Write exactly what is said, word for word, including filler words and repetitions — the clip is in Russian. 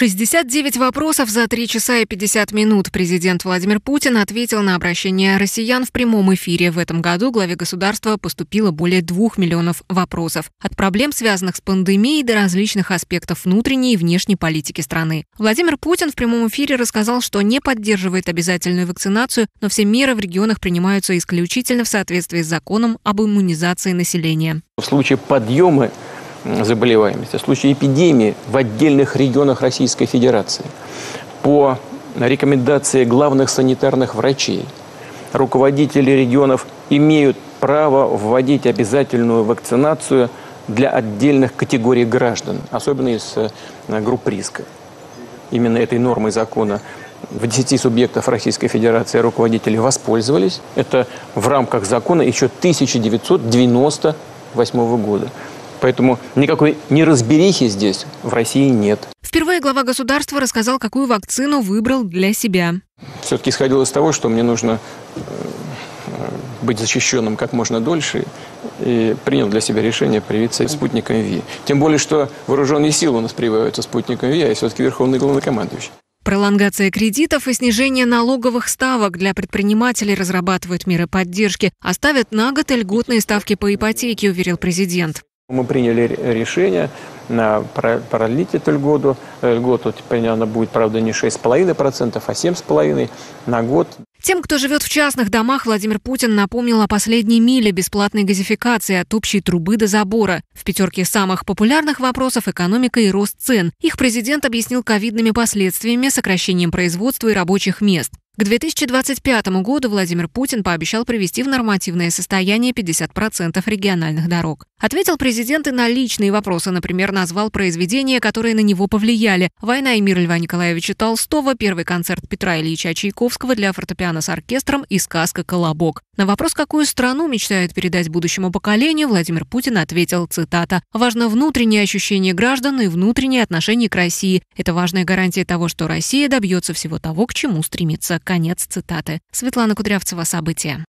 шестьдесят девять вопросов за три часа и пятьдесят минут. Президент Владимир Путин ответил на обращение россиян в прямом эфире. В этом году главе государства поступило более двух миллионов вопросов. От проблем, связанных с пандемией, до различных аспектов внутренней и внешней политики страны. Владимир Путин в прямом эфире рассказал, что не поддерживает обязательную вакцинацию, но все меры в регионах принимаются исключительно в соответствии с законом об иммунизации населения. В случае подъема заболеваемости, в случае эпидемии в отдельных регионах Российской Федерации по рекомендации главных санитарных врачей руководители регионов имеют право вводить обязательную вакцинацию для отдельных категорий граждан, особенно из групп риска. Именно этой нормой закона в десяти субъектах Российской Федерации руководители воспользовались. Это в рамках закона еще тысяча девятьсот девяносто восьмого года. Поэтому никакой неразберихи здесь в России нет. Впервые глава государства рассказал, какую вакцину выбрал для себя. Все-таки исходило из того, что мне нужно быть защищенным как можно дольше, и принял для себя решение привиться спутником В. Тем более, что вооруженные силы у нас прививаются спутником В, а я все-таки верховный главнокомандующий. Пролонгация кредитов и снижение налоговых ставок для предпринимателей разрабатывают меры поддержки. Оставят на год льготные ставки по ипотеке, уверил президент. Мы приняли решение продлить эту льготу. Льготу теперь она будет, правда, не шесть и пять десятых процента, а семь и пять десятых процента на год. Тем, кто живет в частных домах, Владимир Путин напомнил о последней миле бесплатной газификации от общей трубы до забора. В пятерке самых популярных вопросов экономика и рост цен. Их президент объяснил ковидными последствиями, сокращением производства и рабочих мест. К две тысячи двадцать пятому году Владимир Путин пообещал привести в нормативное состояние пятьдесят процентов региональных дорог. Ответил президент и на личные вопросы. Например, назвал произведения, которые на него повлияли. «Война и мир» Льва Николаевича Толстого, первый концерт Петра Ильича Чайковского для фортепиано с оркестром и сказка «Колобок». На вопрос, какую страну мечтают передать будущему поколению, Владимир Путин ответил, цитата, «Важно внутреннее ощущение граждан и внутреннее отношение к России. Это важная гарантия того, что Россия добьется всего того, к чему стремится». Конец цитаты. Светлана Кудрявцева, события.